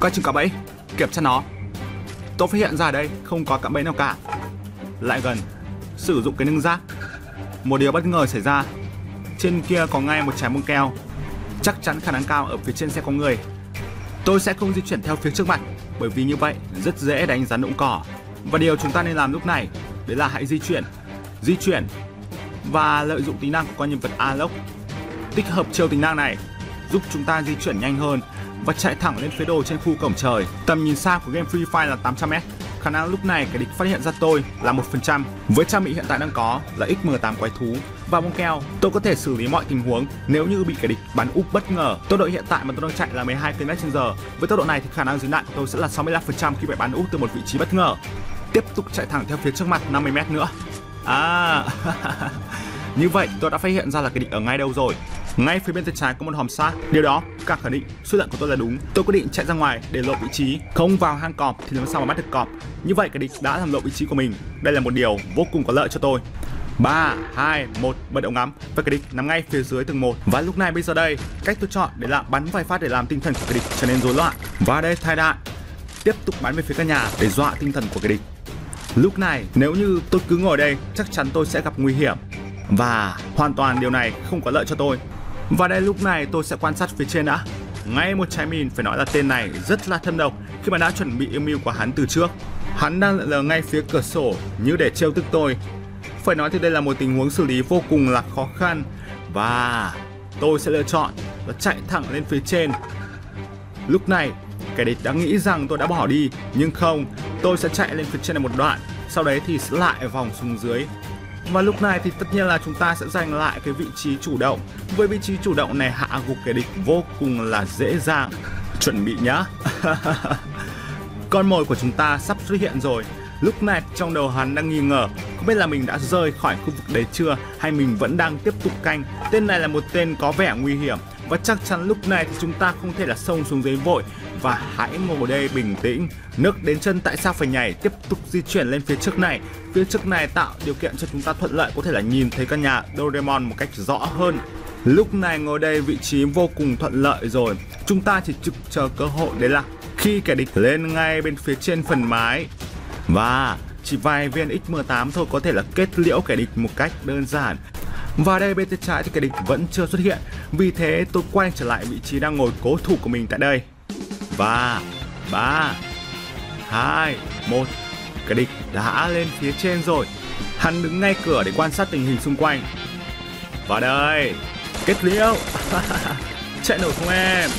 Coi chừng cả bẫy, kiểm tra nó. Tôi phát hiện ra ở đây không có cạm bẫy nào cả. Lại gần, sử dụng cái nâng giác. Một điều bất ngờ xảy ra. Trên kia có ngay một trái bông keo. Chắc chắn khả năng cao ở phía trên sẽ có người. Tôi sẽ không di chuyển theo phía trước mặt, bởi vì như vậy rất dễ đánh rắn đụng cỏ. Và điều chúng ta nên làm lúc này, đấy là hãy di chuyển và lợi dụng tính năng của con nhân vật Alok. Tích hợp chiêu tính năng này giúp chúng ta di chuyển nhanh hơn và chạy thẳng lên phía đồ trên khu cổng trời. Tầm nhìn xa của game Free Fire là 800m. Khả năng lúc này kẻ địch phát hiện ra tôi là 1%. Với trang bị hiện tại đang có là XM8 quái thú và bông keo, tôi có thể xử lý mọi tình huống nếu như bị kẻ địch bắn úp bất ngờ. Tốc độ hiện tại mà tôi đang chạy là 12 km/h. Với tốc độ này thì khả năng dưới nạn của tôi sẽ là 65% khi bị bắn úp từ một vị trí bất ngờ. Tiếp tục chạy thẳng theo phía trước mặt 50m nữa. Như vậy tôi đã phát hiện ra là kẻ địch ở ngay đâu rồi. Ngay phía bên tay trái có một hòm xác. Điều đó càng khẳng định suy luận của tôi là đúng. Tôi quyết định chạy ra ngoài để lộ vị trí. Không vào hang cọp thì làm sao mà bắt được cọp. Như vậy kẻ địch đã làm lộ vị trí của mình. Đây là một điều vô cùng có lợi cho tôi. 3, 2, 1, bật ống ngắm. Và kẻ địch nằm ngay phía dưới tầng 1. Và lúc này bây giờ đây, cách tôi chọn để là bắn vài phát để làm tinh thần của kẻ địch trở nên rối loạn. Và đây thay đạn. Tiếp tục bắn về phía căn nhà để dọa tinh thần của kẻ địch. Lúc này nếu như tôi cứ ngồi đây, chắc chắn tôi sẽ gặp nguy hiểm. Và hoàn toàn điều này không có lợi cho tôi. Và đây lúc này tôi sẽ quan sát phía trên đã. Ngay một trái mìn, phải nói là tên này rất là thâm độc khi mà đã chuẩn bị âm mưu của hắn từ trước. Hắn đang lờ ngay phía cửa sổ như để trêu tức tôi. Phải nói thì đây là một tình huống xử lý vô cùng là khó khăn. Và tôi sẽ lựa chọn là chạy thẳng lên phía trên. Lúc này kẻ địch đã nghĩ rằng tôi đã bỏ đi. Nhưng không, tôi sẽ chạy lên phía trên này một đoạn. Sau đấy thì sẽ lại vòng xuống dưới. Và lúc này thì tất nhiên là chúng ta sẽ giành lại cái vị trí chủ động. Với vị trí chủ động này hạ gục kẻ địch vô cùng là dễ dàng. Chuẩn bị nhá. Con mồi của chúng ta sắp xuất hiện rồi. Lúc này trong đầu hắn đang nghi ngờ, không biết là mình đã rơi khỏi khu vực đấy chưa, hay mình vẫn đang tiếp tục canh. Tên này là một tên có vẻ nguy hiểm. Và chắc chắn lúc này thì chúng ta không thể là xông xuống dưới vội. Và hãy ngồi đây bình tĩnh. Nước đến chân tại sao phải nhảy. Tiếp tục di chuyển lên phía trước này. Phía trước này tạo điều kiện cho chúng ta thuận lợi có thể là nhìn thấy căn nhà Doraemon một cách rõ hơn. Lúc này ngồi đây vị trí vô cùng thuận lợi rồi. Chúng ta chỉ trực chờ cơ hội đấy là khi kẻ địch lên ngay bên phía trên phần mái. Và chỉ vài viên XM8 thôi có thể là kết liễu kẻ địch một cách đơn giản. Và đây bên tay trái thì kẻ địch vẫn chưa xuất hiện. Vì thế tôi quay trở lại vị trí đang ngồi cố thủ của mình tại đây. Và 3, 2, 1. Kẻ địch đã lên phía trên rồi. Hắn đứng ngay cửa để quan sát tình hình xung quanh. Và đây, kết liễu. Chạy nổi không em?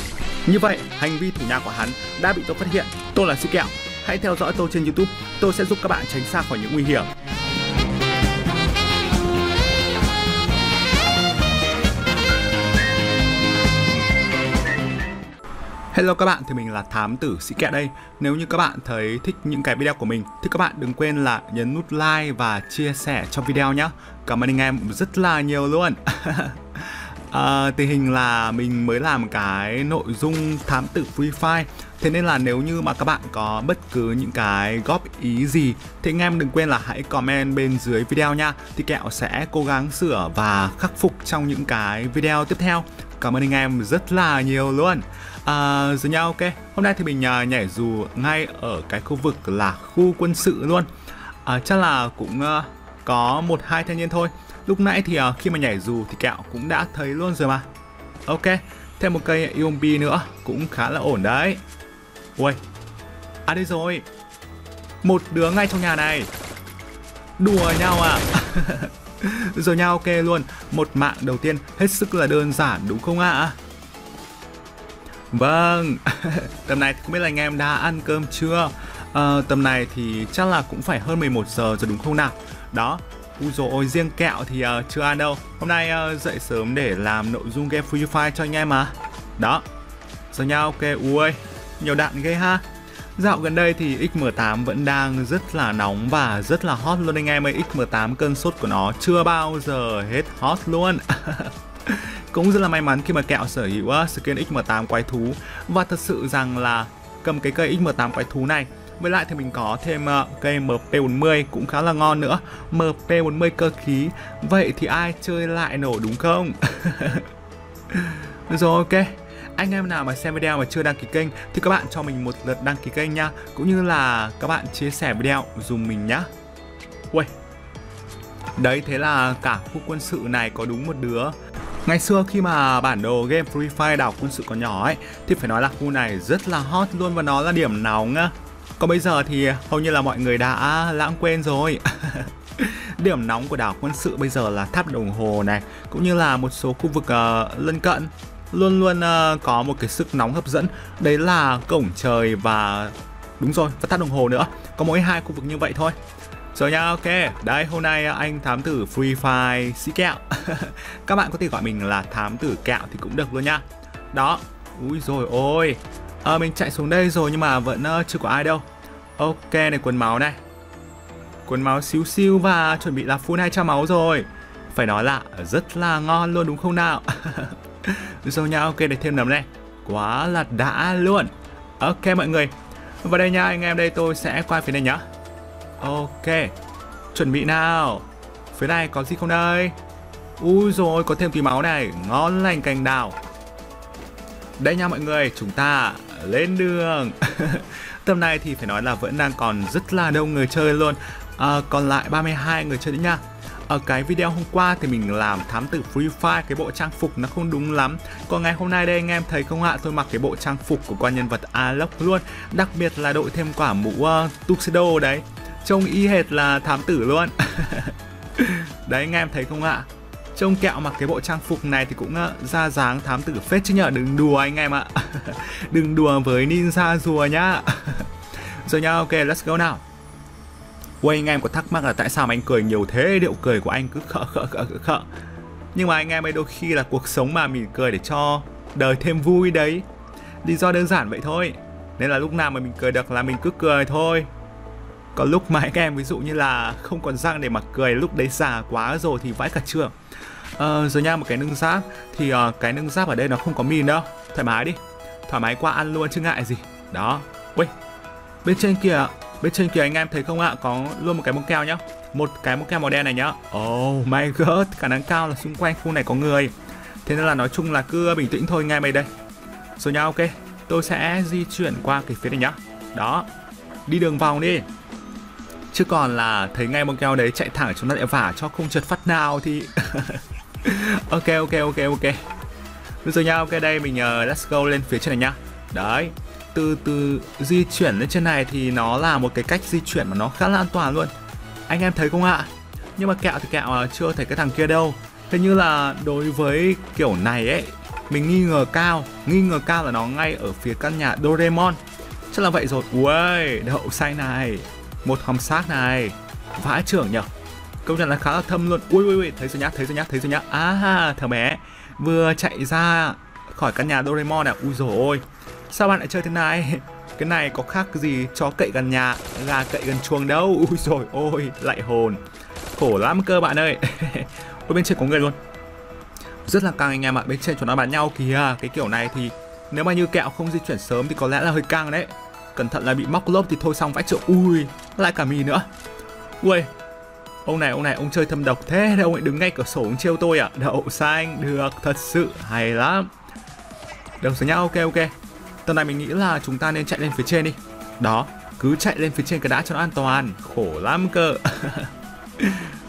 Như vậy hành vi thủ nhà của hắn đã bị tôi phát hiện. Tôi là Sỹ Kẹo. Hãy theo dõi tôi trên YouTube. Tôi sẽ giúp các bạn tránh xa khỏi những nguy hiểm. Hello các bạn, thì mình là Thám Tử Sỹ Kẹo đây. Nếu như các bạn thấy thích những cái video của mình thì các bạn đừng quên là nhấn nút like và chia sẻ cho video nhé. Cảm ơn anh em rất là nhiều luôn. Tình hình là mình mới làm cái nội dung Thám Tử Free Fire. Thế nên là nếu như mà các bạn có bất cứ những cái góp ý gì thì anh em đừng quên là hãy comment bên dưới video nha. Thì Kẹo sẽ cố gắng sửa và khắc phục trong những cái video tiếp theo. Cảm ơn anh em rất là nhiều luôn. Rồi nha, ok. Hôm nay thì mình nhảy dù ngay ở cái khu vực là khu quân sự luôn. Chắc là cũng có 1-2 thanh niên thôi. Lúc nãy thì khi mà nhảy dù thì Kẹo cũng đã thấy luôn rồi mà. Ok, thêm một cây UMP nữa cũng khá là ổn đấy. Ui, đây rồi. Một đứa ngay trong nhà này. Đùa nhau à? Rồi nhau, ok luôn. Một mạng đầu tiên hết sức là đơn giản đúng không ạ? Vâng. Tầm này thì không biết là anh em đã ăn cơm chưa? Tầm này thì chắc là cũng phải hơn 11 giờ rồi đúng không nào? Đó. Úi dồi ôi, riêng Kẹo thì chưa ăn đâu. Hôm nay dậy sớm để làm nội dung game Free Fire cho anh em mà. Đó. Rồi nhau, ok. Ui, nhiều đạn ghê ha. Dạo gần đây thì XM8 vẫn đang rất là nóng và rất là hot luôn anh em ơi. XM8 cơn sốt của nó chưa bao giờ hết hot luôn. Cũng rất là may mắn khi mà Kẹo sở hữu skin XM8 quái thú. Và thật sự rằng là cầm cái cây XM8 quái thú này Với lại thì mình có thêm cây MP40 cũng khá là ngon nữa, MP40 cơ khí. Vậy thì ai chơi lại nổ đúng không? Rồi, ok. Anh em nào mà xem video mà chưa đăng ký kênh thì các bạn cho mình một lượt đăng ký kênh nha, cũng như là các bạn chia sẻ video dùm mình nhá. Ui. Đấy, thế là cả khu quân sự này có đúng một đứa. Ngày xưa khi mà bản đồ game Free Fire đảo quân sự còn nhỏ ấy thì phải nói là khu này rất là hot luôn và nó là điểm nóng. Còn bây giờ thì hầu như là mọi người đã lãng quên rồi. Điểm nóng của đảo quân sự bây giờ là tháp đồng hồ này, cũng như là một số khu vực lân cận luôn luôn có một cái sức nóng hấp dẫn, đấy là cổng trời và đúng rồi, và tháp đồng hồ nữa. Có mỗi hai khu vực như vậy thôi. Rồi nha, ok. Đấy, hôm nay anh thám tử Free Fire Sỹ Kẹo. Các bạn có thể gọi mình là thám tử kẹo thì cũng được luôn nha. Đó. Úi rồi ôi. Mình chạy xuống đây rồi nhưng mà vẫn chưa có ai đâu. Ok này, quần máu này. Quần máu xíu xíu và chuẩn bị là full 200 máu rồi. Phải nói là rất là ngon luôn đúng không nào? Rồi nha, ok, để thêm nấm này. Quá là đã luôn. Ok mọi người. Và đây nha anh em, đây tôi sẽ qua phía này nhá. Ok, chuẩn bị nào. Phía này có gì không đây? Úi rồi, có thêm tí máu này. Ngon lành cành đào. Đây nha mọi người, chúng ta lên đường. Tầm này thì phải nói là vẫn đang còn rất là đông người chơi luôn. Còn lại 32 người chơi nữa nha. Ở cái video hôm qua thì mình làm thám tử Free Fire, cái bộ trang phục nó không đúng lắm. Còn ngày hôm nay đây anh em thấy không ạ, tôi mặc cái bộ trang phục của con nhân vật Alok luôn. Đặc biệt là đội thêm quả mũ tuxedo đấy, trông y hệt là thám tử luôn. Đấy anh em thấy không ạ, trông kẹo mặc cái bộ trang phục này thì cũng ra dáng thám tử phết chứ nhở, đừng đùa anh em ạ. Đừng đùa với ninja rùa nhá. Rồi nhá, ok, let's go nào. Quay anh em có thắc mắc là tại sao mà anh cười nhiều thế, điệu cười của anh cứ khợ. Nhưng mà anh em ơi, đôi khi là cuộc sống mà mình cười để cho đời thêm vui đấy. Lý do đơn giản vậy thôi. Nên là lúc nào mà mình cười được là mình cứ cười thôi. Còn lúc mà anh em ví dụ như là không còn răng để mà cười, lúc đấy già quá rồi thì vãi cả trường. Rồi nha, một cái nâng giáp. Thì cái nâng giáp ở đây nó không có mìn đâu. Thoải mái đi. Thoải mái qua ăn luôn chứ ngại gì. Đó. Ui. Bên trên kìa anh em thấy không ạ, có luôn một cái bông keo nhá. Một cái bông keo màu đen này nhá. Oh my god, khả năng cao là xung quanh khu này có người. Thế nên là nói chung là cứ bình tĩnh thôi ngay mày đây. Rồi nha, ok. Tôi sẽ di chuyển qua cái phía này nhá. Đó. Đi đường vòng đi. Chứ còn là thấy ngay bông keo đấy chạy thẳng chúng ta lại vả cho không trượt phát nào thì... Ok. Rồi nha, ok, đây mình let's go lên phía trên này nhá. Đấy. Từ di chuyển lên trên này thì nó là một cái cách di chuyển mà nó khá là an toàn luôn. Anh em thấy không ạ? Nhưng mà kẹo thì kẹo chưa thấy cái thằng kia đâu. Thế như là đối với kiểu này ấy, mình nghi ngờ cao là nó ngay ở phía căn nhà Doraemon. Chắc là vậy rồi. Ui, đậu xanh này. Một hòm xác này. Vãi trưởng nhở. Công nhận là khá là thâm luôn. Ui, thấy rồi nhá. À, thằng bé vừa chạy ra khỏi căn nhà Doraemon à. Ui dồi ôi. Sao bạn lại chơi thế này? Cái này có khác gì chó cậy gần nhà, gà cậy gần chuồng đâu. Ui dồi ôi, lại hồn. Khổ lắm cơ bạn ơi. Ôi, bên trên có người luôn. Rất là căng anh em ạ, bên trên chúng nó bắn nhau kìa. Cái kiểu này thì nếu mà như kẹo không di chuyển sớm thì có lẽ là hơi căng đấy. Cẩn thận là bị móc lốp thì thôi xong vãi chợ. Ui, lại cả mì nữa. Ui, ông này ông chơi thâm độc thế. Ông ấy đứng ngay cửa sổ ông trêu tôi à. Đậu xanh, được, thật sự hay lắm. Đồng số nhau, ok. Tầm này mình nghĩ là chúng ta nên chạy lên phía trên đi. Đó, cứ chạy lên phía trên cái đã cho nó an toàn. Khổ lắm cơ.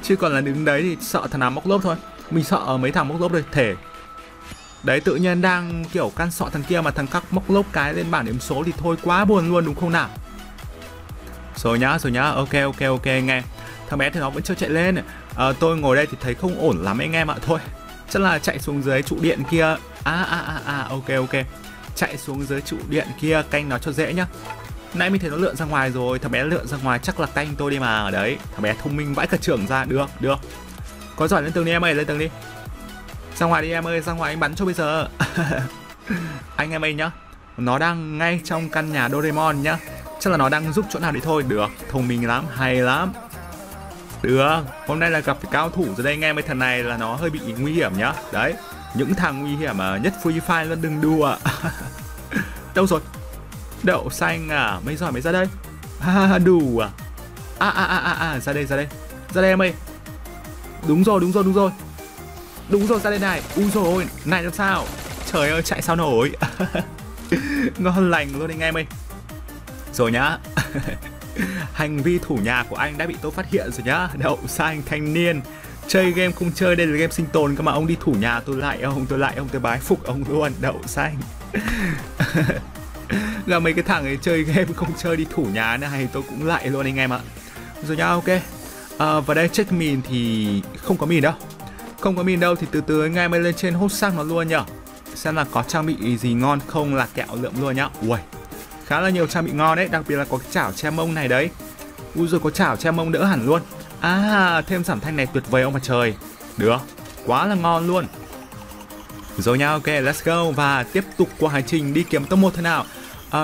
Chứ còn là đứng đấy thì sợ thằng nào móc lốp thôi. Mình sợ mấy thằng móc lốp đây, thể. Đấy, tự nhiên đang kiểu căn sọ thằng kia mà thằng các móc lốp cái lên bảng điểm số thì thôi quá buồn luôn đúng không nào. Rồi nhá, ok anh em. Thằng bé thì nó vẫn chưa chạy lên. Tôi ngồi đây thì thấy không ổn lắm anh em ạ. Thôi, chắc là chạy xuống dưới trụ điện kia. Ok. Chạy xuống dưới trụ điện kia canh nó cho dễ nhá. Nãy mình thấy nó lượn ra ngoài rồi. Thằng bé lượn ra ngoài chắc là canh tôi đi mà. Đấy, thằng bé thông minh vãi cả trưởng ra. Được. Có giỏi lên tường đi em ơi, lên tường đi. Ra ngoài đi em ơi, ra ngoài anh bắn cho bây giờ. Anh em ơi nhá, nó đang ngay trong căn nhà Doraemon nhá. Chắc là nó đang giúp chỗ nào đấy thôi. Được, thông minh lắm, hay lắm. Được, hôm nay là gặp phải cao thủ rồi đây anh em ơi. Thằng này là nó hơi bị nguy hiểm nhá. Đấy, những thằng nguy hiểm nhất Free Fire luôn, đừng đùa. Đâu rồi? Đậu xanh à? Mấy giỏi mới ra đây. Đủ à? Ra đây em ơi. Đúng rồi, ra đây này. Úi dồi ôi, này làm sao? Trời ơi, chạy sao nổi. Ngon lành luôn anh em ơi. Rồi nhá. Hành vi thủ nhà của anh đã bị tôi phát hiện rồi nhá. Đậu sang thanh niên. Chơi game không chơi, đây là game sinh tồn cơ mà ông đi thủ nhà tôi lại ông, tôi bái phục ông luôn, đậu xanh. Là mấy cái thằng ấy chơi game không chơi đi thủ nhà này tôi cũng lại luôn anh em ạ. Rồi nhá, ok. Và đây check mìn thì không có mìn đâu. Thì từ từ anh em mới lên trên hốt xác nó luôn nhở. Xem là có trang bị gì ngon không là kẹo lượm luôn nhá. Ui, khá là nhiều trang bị ngon đấy, đặc biệt là có cái chảo che mông này đấy. Ui rồi có chảo che mông đỡ hẳn luôn. À, thêm giảm thanh này tuyệt vời ông mặt trời. Được, quá là ngon luôn. Rồi nha, ok, let's go. Và tiếp tục qua hành trình đi kiếm top 1 thế nào.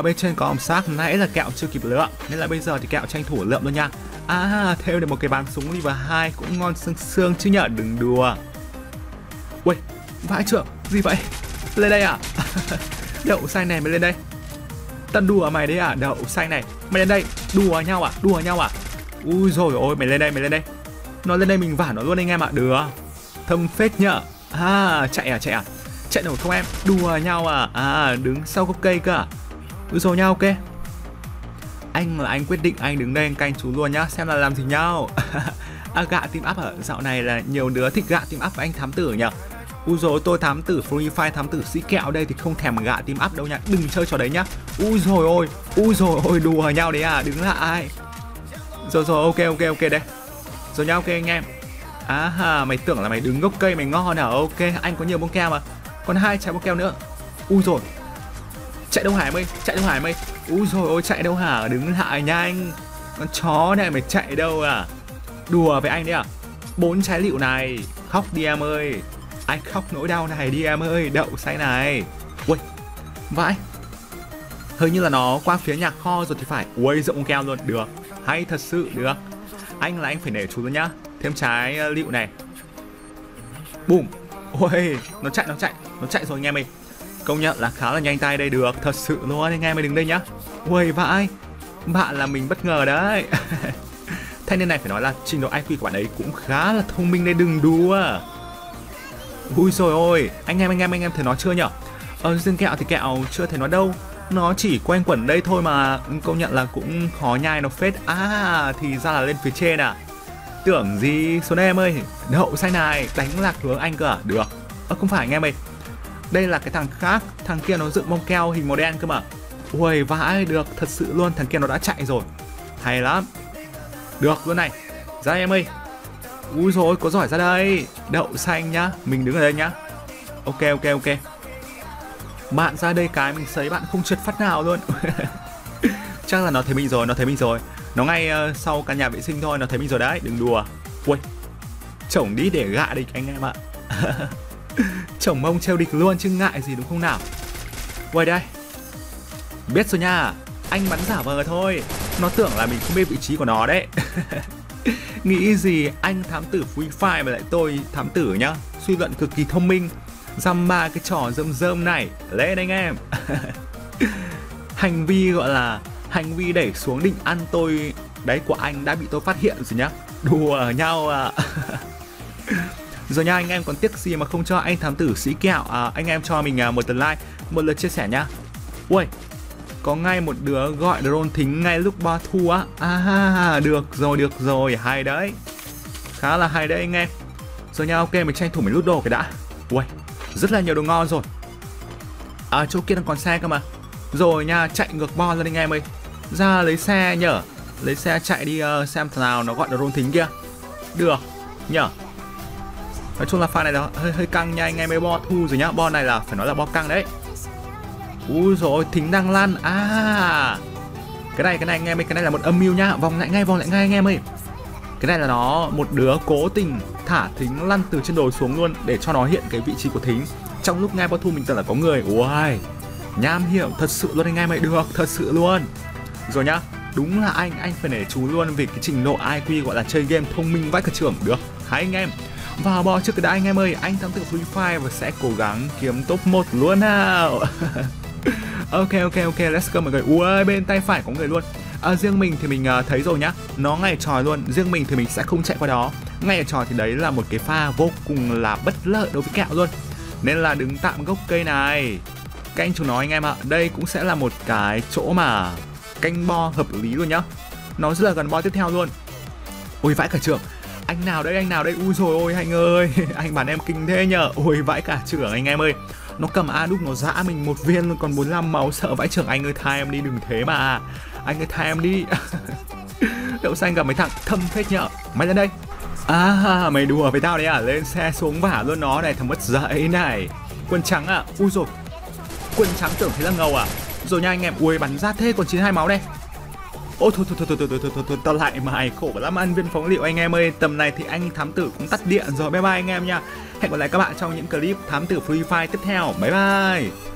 Bên trên có ống xác, nãy là kẹo chưa kịp lượm, nên là bây giờ thì kẹo tranh thủ lượm luôn nha. À, thêm được một cái bán súng level 2 cũng ngon sương sương chứ nhở, đừng đùa. Ui, vãi trưởng, gì vậy? Lên đây à? Đậu xanh này mới lên đây. Tận đùa mày đấy à, đậu xanh này. Mày lên đây, đùa nhau à, Ui rồi ôi, mày lên đây. Nó lên đây mình vả nó luôn anh em ạ, được. Thâm phết nhở. À, chạy à? Chạy nổi không em? Đùa nhau à? À, đứng sau gốc cây cơ à? Ui rồi nhau, ok. Anh là anh quyết định anh đứng đây anh canh chú luôn nhá, xem là làm gì nhau. À, gạ team up hả? Dạo này là nhiều đứa thích gạ team up và anh thám tử nhở. Ui rồi tôi thám tử Free Fire, thám tử Sỹ Kẹo đây thì không thèm gạ team up đâu nha, đừng chơi trò đấy nhá. Ui rồi ôi, đùa nhau đấy à, đứng lại. Rồi ok đây. Rồi nha, ok anh em. À ha, mày tưởng là mày đứng gốc cây mày ngon hả? Ok, anh có nhiều bông keo mà. Còn 2 trái bông keo nữa. Ui rồi. Chạy đâu hả mày? Ui rồi ôi, chạy đâu hả? Đứng lại nha anh. Con chó này mày chạy đâu à? Đùa với anh đấy à? 4 trái lựu này. Khóc đi em ơi. Anh khóc nỗi đau này đi em ơi, đậu xanh này. Ui. Vãi. Hình như là nó qua phía nhà kho rồi thì phải. Ui rộng keo luôn, được. Hay thật sự, được. Anh là anh phải nể chú luôn nhá. Thêm trái lựu này. Bùm. Ôi, nó chạy rồi anh em ơi. Công nhận là khá là nhanh tay đây, được. Thật sự luôn anh em ơi, đứng đây nhá. Ui vãi. Bạn là mình bất ngờ đấy. Thanh niên này phải nói là trình độ IQ của bạn ấy cũng khá là thông minh đấy, đừng đùa. Ui rồi ôi, anh em thấy nó chưa nhở? Dương kẹo thì kẹo chưa thấy nó đâu. Nó chỉ quanh quẩn đây thôi mà công nhận là cũng khó nhai nó phết. À thì ra là lên phía trên à? Tưởng gì xuống đây em ơi. Đậu xanh này, đánh lạc hướng anh cơ à? Được. Không phải anh em ơi. Đây là cái thằng khác, thằng kia nó dựng bông keo hình màu đen cơ mà. Ui vãi, được thật sự luôn, thằng kia nó đã chạy rồi. Hay lắm. Được luôn này. Ra đây em ơi. Ui rồi có giỏi ra đây. Đậu xanh nhá, mình đứng ở đây nhá. Ok. Bạn ra đây cái mình sấy bạn không trượt phát nào luôn. Chắc là nó thấy mình rồi. Nó ngay sau căn nhà vệ sinh thôi, nó thấy mình rồi đấy, đừng đùa. Ui, chổng đi để gạ địch anh em ạ. Chổng mông treo địch luôn chứ ngại gì đúng không nào. Ui đây. Biết rồi nha, anh bắn giả vờ thôi. Nó tưởng là mình không biết vị trí của nó đấy. Nghĩ gì anh thám tử Free Fire mà lại tôi thám tử nhá. Suy luận cực kỳ thông minh. Dăm ba cái trò rơm này. Lên anh em. Hành vi gọi là hành vi đẩy xuống định ăn tôi đấy của anh đã bị tôi phát hiện rồi nhá. Đùa nhau à. Rồi nha anh em, còn tiếc gì mà không cho anh thám tử Sỹ Kẹo. Anh em cho mình một lượt like, một lượt chia sẻ nhá. Ui, có ngay một đứa gọi drone thính ngay lúc ba thu á. À được rồi, hay đấy. Khá là hay đấy anh em. Rồi nha, ok, mình tranh thủ mình lút đồ cái đã. Ui, rất là nhiều đồ ngon rồi. À, chỗ kia đang còn xe cơ mà. Rồi nha, chạy ngược bo lên anh em ơi. Ra lấy xe nhở. Lấy xe chạy đi xem thằng nào nó gọi drone thính kia. Được nhở. Nói chung là pha này là hơi căng nha anh em ơi, bo thu rồi nhá. Bo này là phải nói là bo căng đấy. Úi rồi thính đang lăn. À, cái này anh em ơi, cái này là một âm mưu nhá. Vòng lại ngay anh em ơi. Cái này là nó một đứa cố tình thả thính lăn từ trên đồi xuống luôn để cho nó hiện cái vị trí của thính trong lúc ngay bao thu mình tưởng là có người. Ui, nham hiểm thật sự luôn anh em ơi, được thật sự luôn. Rồi nhá, đúng là anh phải nể chú luôn vì cái trình độ IQ gọi là chơi game thông minh vãi cả trưởng. Được, hãy anh em. Và bò trước cái đã anh em ơi, anh thám tử Free Fire và sẽ cố gắng kiếm top 1 luôn nào. Ok, let's go mọi người. Ui, bên tay phải có người luôn. Riêng mình thì mình thấy rồi nhá, nó ngay tròi luôn. Riêng mình thì mình sẽ không chạy qua đó. Ngay ở tròi thì đấy là một cái pha vô cùng là bất lợi đối với Kẹo luôn. Nên là đứng tạm gốc cây này. Các anh chú nói anh em ạ, đây cũng sẽ là một cái chỗ mà canh bo hợp lý luôn nhá. Nó rất là gần bo tiếp theo luôn. Ôi vãi cả trưởng, anh nào đấy, anh nào đấy. Ui rồi ôi anh ơi, anh bản em kinh thế nhờ. Ôi vãi cả trưởng anh em ơi. Nó cầm A đúc nó dã mình một viên còn 45 máu, sợ vãi trưởng. Anh ơi tha em đi, đừng thế mà. Anh ơi tha em đi. Đậu xanh gặp mấy thằng thâm phết nhở. Mày lên đây. À mày đùa với tao đấy à, lên xe xuống vả luôn nó này, thằng mất dậy này. Quân trắng à, ui rồi. Quân trắng tưởng thế là ngầu à. Rồi nha anh em, ui bắn ra thế còn 92 máu đây. Ô thôi tao lại mày, khổ lắm ăn viên phóng liệu anh em ơi. Tầm này thì anh thám tử cũng tắt điện rồi, bye bye anh em nha. Hẹn gặp lại các bạn trong những clip thám tử Free Fire tiếp theo, bye bye.